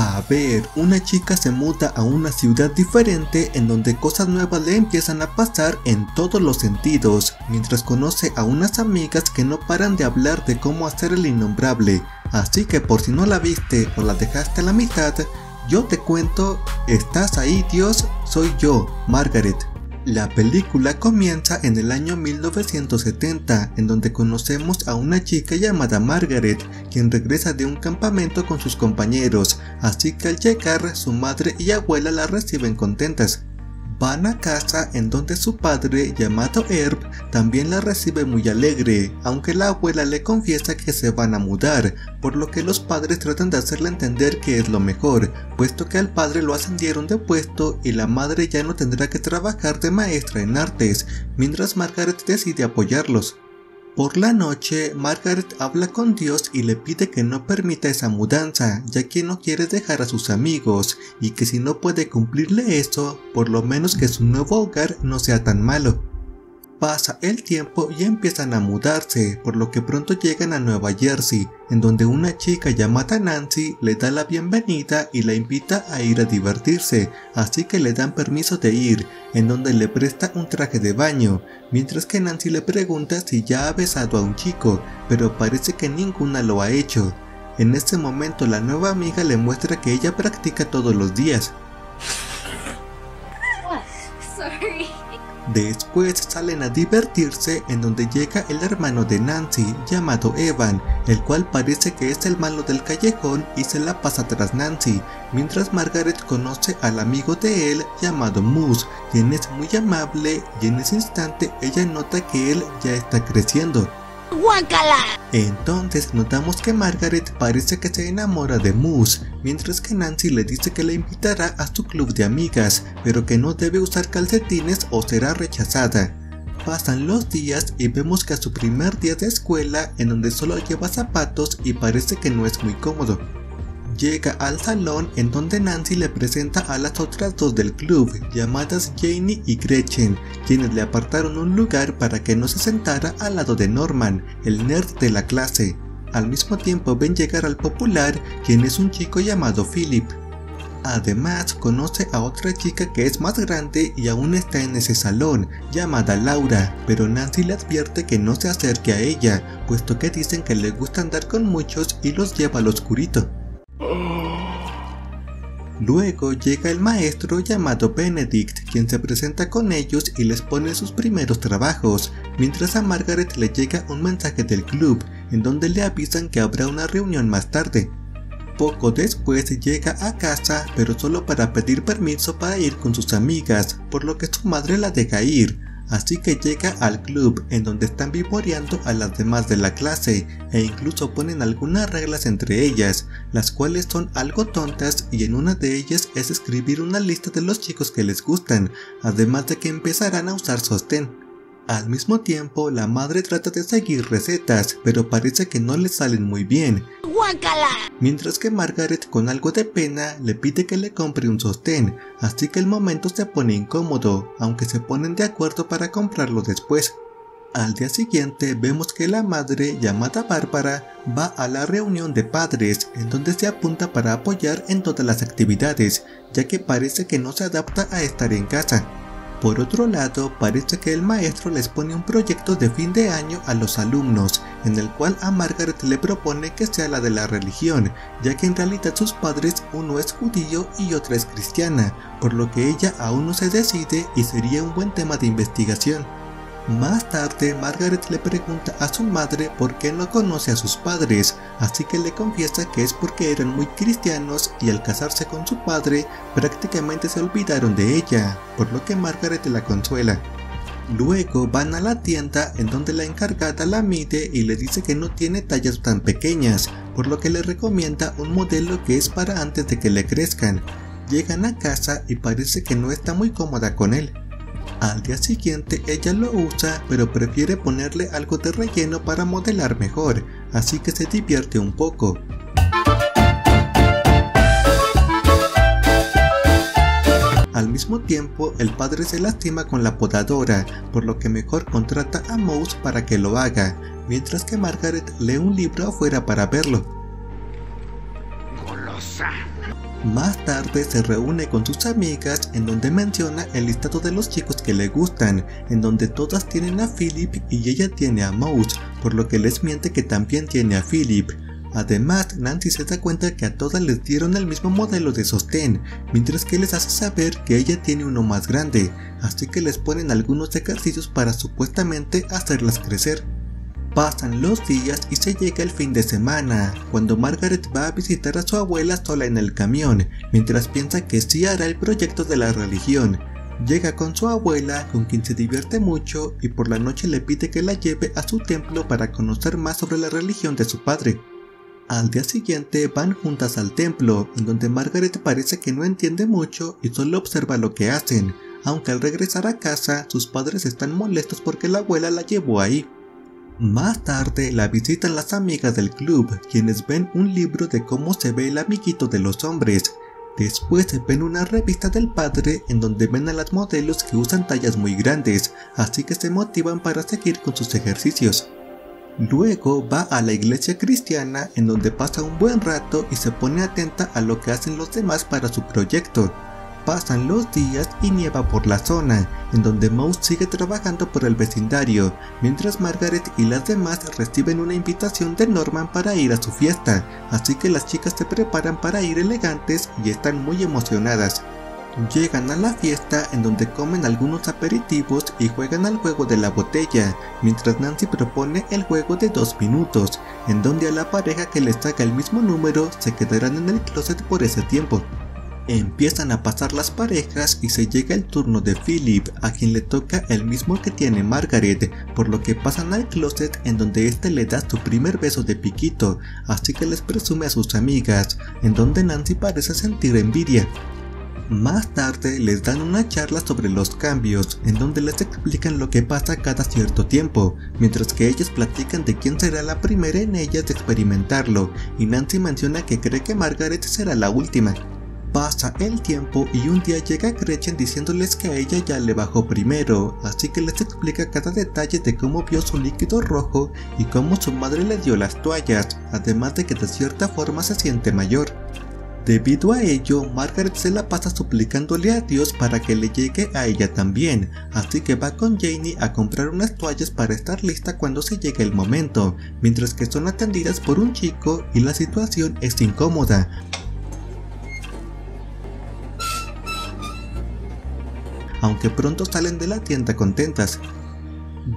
A ver, una chica se muda a una ciudad diferente en donde cosas nuevas le empiezan a pasar en todos los sentidos, mientras conoce a unas amigas que no paran de hablar de cómo hacer el innombrable. Así que por si no la viste o la dejaste a la mitad, yo te cuento, ¿estás ahí, Dios? Soy yo, Margaret. La película comienza en el año 1970, en donde conocemos a una chica llamada Margaret, quien regresa de un campamento con sus compañeros, así que al llegar su madre y abuela la reciben contentas. Van a casa en donde su padre, llamado Herb, también la recibe muy alegre, aunque la abuela le confiesa que se van a mudar, por lo que los padres tratan de hacerle entender que es lo mejor, puesto que al padre lo ascendieron de puesto y la madre ya no tendrá que trabajar de maestra en artes, mientras Margaret decide apoyarlos. Por la noche, Margaret habla con Dios y le pide que no permita esa mudanza, ya que no quiere dejar a sus amigos, y que si no puede cumplirle eso, por lo menos que su nuevo hogar no sea tan malo. Pasa el tiempo y empiezan a mudarse, por lo que pronto llegan a Nueva Jersey, en donde una chica llamada Nancy le da la bienvenida y la invita a ir a divertirse, así que le dan permiso de ir, en donde le presta un traje de baño, mientras que Nancy le pregunta si ya ha besado a un chico, pero parece que ninguna lo ha hecho. En ese momento la nueva amiga le muestra que ella practica todos los días. Después salen a divertirse, en donde llega el hermano de Nancy, llamado Evan, el cual parece que es el malo del callejón y se la pasa tras Nancy, mientras Margaret conoce al amigo de él llamado Moose, quien es muy amable, y en ese instante ella nota que él ya está creciendo. Entonces notamos que Margaret parece que se enamora de Moose, mientras que Nancy le dice que la invitará a su club de amigas, pero que no debe usar calcetines o será rechazada. Pasan los días y vemos que a su primer día de escuela, en donde solo lleva zapatos y parece que no es muy cómodo. Llega al salón en donde Nancy le presenta a las otras dos del club, llamadas Janie y Gretchen, quienes le apartaron un lugar para que no se sentara al lado de Norman, el nerd de la clase. Al mismo tiempo ven llegar al popular, quien es un chico llamado Philip. Además conoce a otra chica que es más grande y aún está en ese salón, llamada Laura, pero Nancy le advierte que no se acerque a ella, puesto que dicen que le gusta andar con muchos y los lleva al oscurito. Luego llega el maestro llamado Benedict, quien se presenta con ellos y les pone sus primeros trabajos, mientras a Margaret le llega un mensaje del club, en donde le avisan que habrá una reunión más tarde. Poco después llega a casa, pero solo para pedir permiso para ir con sus amigas, por lo que su madre la deja ir. Así que llega al club, en donde están vivoreando a las demás de la clase, e incluso ponen algunas reglas entre ellas, las cuales son algo tontas, y en una de ellas es escribir una lista de los chicos que les gustan, además de que empezarán a usar sostén. Al mismo tiempo, la madre trata de seguir recetas, pero parece que no les salen muy bien. Mientras que Margaret, con algo de pena, le pide que le compre un sostén, así que el momento se pone incómodo, aunque se ponen de acuerdo para comprarlo después. Al día siguiente vemos que la madre, llamada Bárbara, va a la reunión de padres, en donde se apunta para apoyar en todas las actividades, ya que parece que no se adapta a estar en casa. Por otro lado, parece que el maestro les pone un proyecto de fin de año a los alumnos, en el cual a Margaret le propone que sea la de la religión, ya que en realidad sus padres, uno es judío y otra es cristiana, por lo que ella aún no se decide y sería un buen tema de investigación. Más tarde, Margaret le pregunta a su madre por qué no conoce a sus padres, así que le confiesa que es porque eran muy cristianos y al casarse con su padre prácticamente se olvidaron de ella, por lo que Margaret la consuela. Luego van a la tienda, en donde la encargada la mide y le dice que no tiene tallas tan pequeñas, por lo que le recomienda un modelo que es para antes de que le crezcan. Llegan a casa y parece que no está muy cómoda con él. Al día siguiente ella lo usa, pero prefiere ponerle algo de relleno para modelar mejor, así que se divierte un poco. Al mismo tiempo, el padre se lastima con la podadora, por lo que mejor contrata a Moose para que lo haga, mientras que Margaret lee un libro afuera para verlo. casa. Más tarde se reúne con sus amigas, en donde menciona el listado de los chicos que le gustan, en donde todas tienen a Philip y ella tiene a Moose, por lo que les miente que también tiene a Philip. Además, Nancy se da cuenta que a todas les dieron el mismo modelo de sostén, mientras que les hace saber que ella tiene uno más grande, así que les ponen algunos ejercicios para supuestamente hacerlas crecer. Pasan los días y se llega el fin de semana, cuando Margaret va a visitar a su abuela sola en el camión, mientras piensa que sí hará el proyecto de la religión. Llega con su abuela, con quien se divierte mucho, y por la noche le pide que la lleve a su templo para conocer más sobre la religión de su padre. Al día siguiente van juntas al templo, en donde Margaret parece que no entiende mucho y solo observa lo que hacen, aunque al regresar a casa sus padres están molestos porque la abuela la llevó ahí. Más tarde la visitan las amigas del club, quienes ven un libro de cómo se ve el amiguito de los hombres. Después ven una revista del padre en donde ven a las modelos que usan tallas muy grandes, así que se motivan para seguir con sus ejercicios. Luego va a la iglesia cristiana, en donde pasa un buen rato y se pone atenta a lo que hacen los demás para su proyecto. Pasan los días y nieva por la zona, en donde Mouse sigue trabajando por el vecindario, mientras Margaret y las demás reciben una invitación de Norman para ir a su fiesta, así que las chicas se preparan para ir elegantes y están muy emocionadas. Llegan a la fiesta, en donde comen algunos aperitivos y juegan al juego de la botella, mientras Nancy propone el juego de 2 minutos, en donde a la pareja que les saca el mismo número se quedarán en el closet por ese tiempo. Empiezan a pasar las parejas y se llega el turno de Philip, a quien le toca el mismo que tiene Margaret, por lo que pasan al closet, en donde este le da su primer beso de piquito, así que les presume a sus amigas, en donde Nancy parece sentir envidia. Más tarde les dan una charla sobre los cambios, en donde les explican lo que pasa cada cierto tiempo, mientras que ellas platican de quién será la primera en ellas de experimentarlo, y Nancy menciona que cree que Margaret será la última. Pasa el tiempo y un día llega Gretchen diciéndoles que a ella ya le bajó primero, así que les explica cada detalle de cómo vio su líquido rojo y cómo su madre le dio las toallas, además de que de cierta forma se siente mayor. Debido a ello, Margaret se la pasa suplicándole a Dios para que le llegue a ella también, así que va con Janie a comprar unas toallas para estar lista cuando se llegue el momento, mientras que son atendidas por un chico y la situación es incómoda. Aunque pronto salen de la tienda contentas.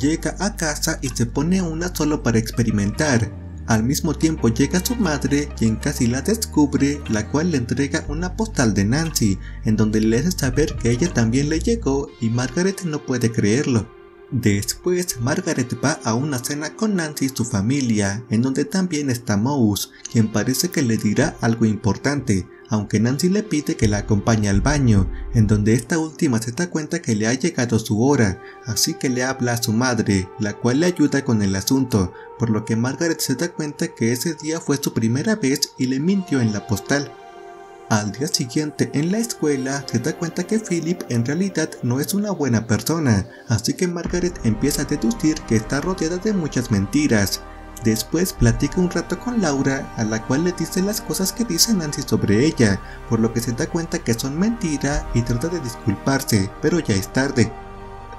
Llega a casa y se pone una solo para experimentar. Al mismo tiempo llega su madre, quien casi la descubre, la cual le entrega una postal de Nancy, en donde le hace saber que ella también le llegó y Margaret no puede creerlo. Después Margaret va a una cena con Nancy y su familia, en donde también está Mouse, quien parece que le dirá algo importante, aunque Nancy le pide que la acompañe al baño, en donde esta última se da cuenta que le ha llegado su hora, así que le habla a su madre, la cual le ayuda con el asunto, por lo que Margaret se da cuenta que ese día fue su primera vez y le mintió en la postal. Al día siguiente en la escuela se da cuenta que Philip en realidad no es una buena persona, así que Margaret empieza a deducir que está rodeada de muchas mentiras. Después platica un rato con Laura, a la cual le dice las cosas que dice Nancy sobre ella, por lo que se da cuenta que son mentira y trata de disculparse, pero ya es tarde.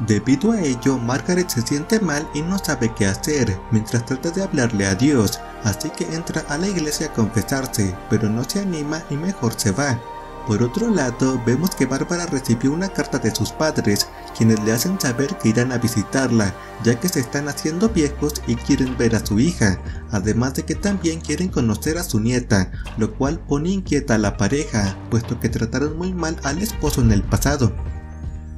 Debido a ello, Margaret se siente mal y no sabe qué hacer, mientras trata de hablarle a Dios, así que entra a la iglesia a confesarse, pero no se anima y mejor se va. Por otro lado, vemos que Bárbara recibió una carta de sus padres, quienes le hacen saber que irán a visitarla, ya que se están haciendo viejos y quieren ver a su hija, además de que también quieren conocer a su nieta, lo cual pone inquieta a la pareja, puesto que trataron muy mal al esposo en el pasado.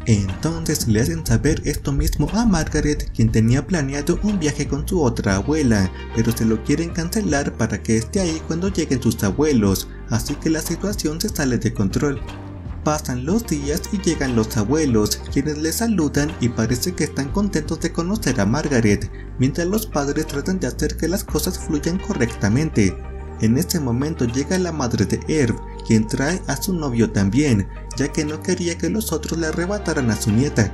Entonces le hacen saber esto mismo a Margaret, quien tenía planeado un viaje con su otra abuela, pero se lo quieren cancelar para que esté ahí cuando lleguen sus abuelos, así que la situación se sale de control. Pasan los días y llegan los abuelos, quienes les saludan y parece que están contentos de conocer a Margaret, mientras los padres tratan de hacer que las cosas fluyan correctamente. En este momento llega la madre de Herb, quien trae a su novio también, ya que no quería que los otros le arrebataran a su nieta.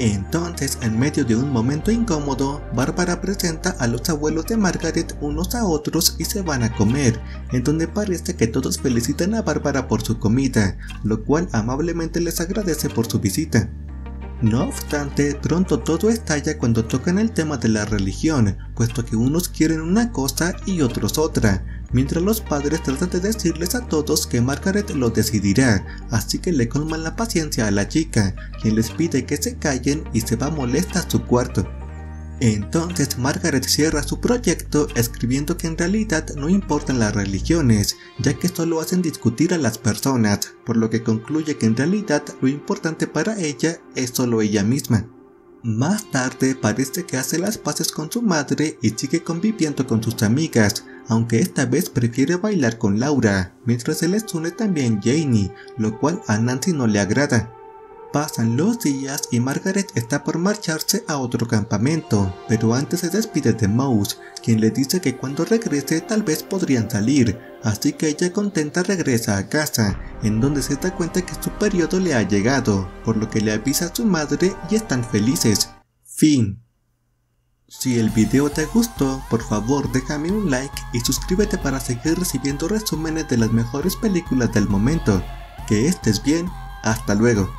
Entonces, en medio de un momento incómodo, Bárbara presenta a los abuelos de Margaret unos a otros y se van a comer, en donde parece que todos felicitan a Bárbara por su comida, lo cual amablemente les agradece por su visita. No obstante, pronto todo estalla cuando tocan el tema de la religión, puesto que unos quieren una cosa y otros otra, mientras los padres tratan de decirles a todos que Margaret lo decidirá, así que le colman la paciencia a la chica, quien les pide que se callen y se va molesta a su cuarto. Entonces Margaret cierra su proyecto escribiendo que en realidad no importan las religiones, ya que solo hacen discutir a las personas, por lo que concluye que en realidad lo importante para ella es solo ella misma. Más tarde parece que hace las paces con su madre y sigue conviviendo con sus amigas, aunque esta vez prefiere bailar con Laura, mientras se les une también Janie, lo cual a Nancy no le agrada. Pasan los días y Margaret está por marcharse a otro campamento, pero antes se despide de Moose, quien le dice que cuando regrese tal vez podrían salir, así que ella contenta regresa a casa, en donde se da cuenta que su periodo le ha llegado, por lo que le avisa a su madre y están felices. Fin. Si el video te gustó, por favor déjame un like y suscríbete para seguir recibiendo resúmenes de las mejores películas del momento. Que estés bien, hasta luego.